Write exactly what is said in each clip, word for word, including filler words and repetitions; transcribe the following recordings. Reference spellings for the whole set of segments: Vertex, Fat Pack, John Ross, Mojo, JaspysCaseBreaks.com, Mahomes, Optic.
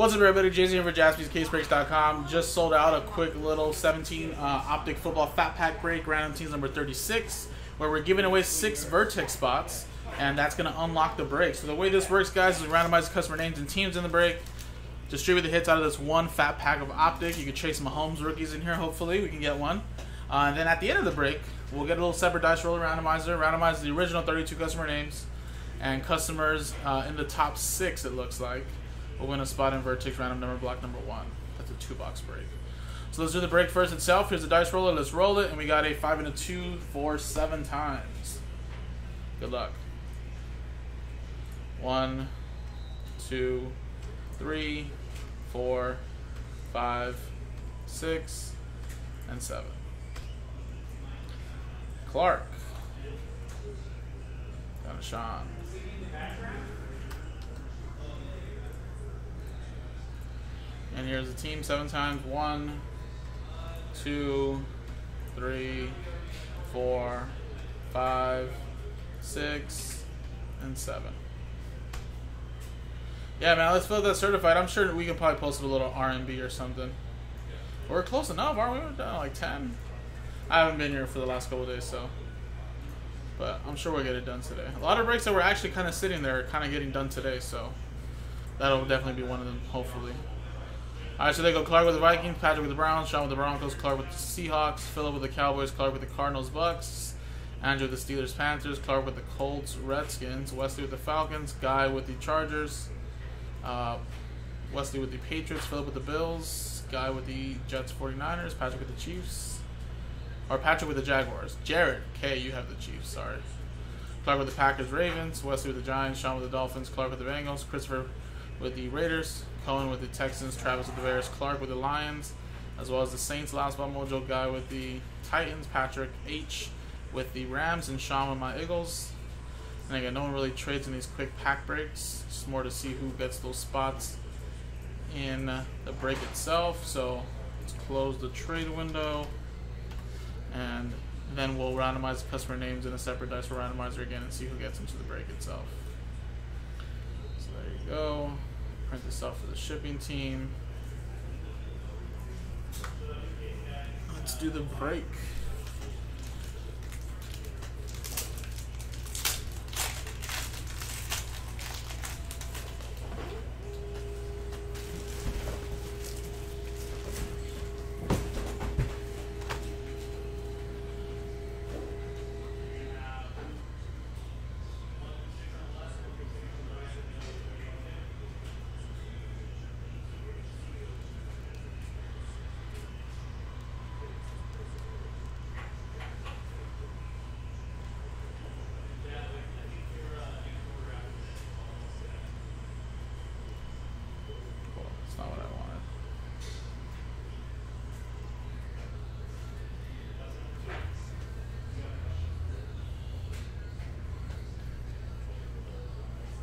What's up, everybody? Jason here for Jaspys Case Breaks dot com. Just sold out a quick little seventeen uh, Optic football fat pack break, random teams number thirty-six, where we're giving away six Vertex spots, and that's going to unlock the break. So the way this works, guys, is we randomize customer names and teams in the break, distribute the hits out of this one fat pack of Optic. You can chase Mahomes rookies in here, hopefully. We can get one. Uh, and then at the end of the break, we'll get a little separate dice roller randomizer, randomize the original thirty-two customer names, and customers uh, in the top six, it looks like, we'll win a spot in Vertex random number block number one. That's a two box break. So let's do the break first itself. Here's the dice roller. Let's roll it. And we got a five and a two, four, seven times. Good luck. One, two, three, four, five, six, and seven. Clark. Got a Sean. And here's the team seven times. One, two, three, four, five, six, and seven. Yeah, man, let's fill that certified. I'm sure we can probably post it a little R and B or something. We're close enough, aren't we? We're down like ten. I haven't been here for the last couple of days, so. But I'm sure we'll get it done today. A lot of breaks that were actually kind of sitting there are kind of getting done today, so. That'll definitely be one of them, hopefully. Alright, so they go Clark with the Vikings, Patrick with the Browns, Sean with the Broncos, Clark with the Seahawks, Phillip with the Cowboys, Clark with the Cardinals, Bucks, Andrew with the Steelers, Panthers, Clark with the Colts, Redskins, Wesley with the Falcons, Guy with the Chargers, uh, Wesley with the Patriots, Phillip with the Bills, Guy with the Jets, forty-niners, Patrick with the Chiefs, or Patrick with the Jaguars, Jared, K, you have the Chiefs, sorry, Clark with the Packers, Ravens, Wesley with the Giants, Sean with the Dolphins, Clark with the Bengals, Christopher with the Raiders, Cohen with the Texans, Travis with the Bears, Clark with the Lions, as well as the Saints, Last Spot Mojo, Guy with the Titans, Patrick H with the Rams, and Sean with my Eagles. And again, no one really trades in these quick pack breaks. It's more to see who gets those spots in the break itself. So let's close the trade window, and then we'll randomize the customer names in a separate dice roll randomizer again and see who gets into the break itself. So there you go. Print this out for the shipping team. Let's do the break. Not what I wanted.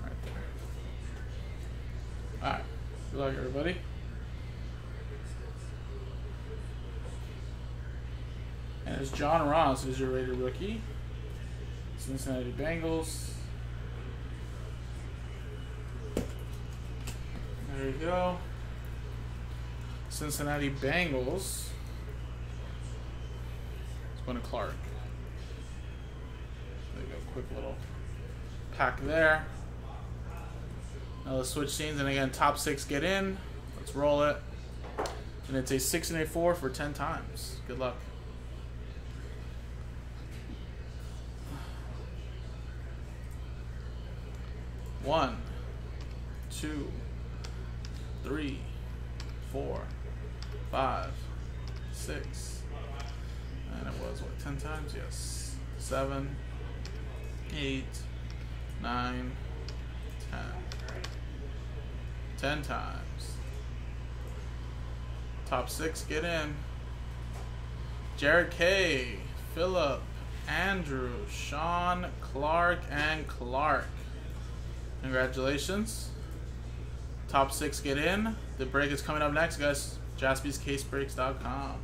Right there. Alright. Good luck, everybody. And it's John Ross, who's your Raider rookie. Cincinnati Bengals. There you go. Cincinnati Bengals. It's going to Clark. There you go, quick little pack there. Now let's switch scenes, and again, top six get in. Let's roll it. And it's a six and a four for ten times. Good luck. One, two, three, four, five, six, and it was what, ten times? Yes. Seven, eight, nine, ten. Ten times. Top six, get in. Jared K, Phillip, Andrew, Sean, Clark, and Clark. Congratulations. Top six get in. The break is coming up next, guys. Jaspys Case Breaks dot com.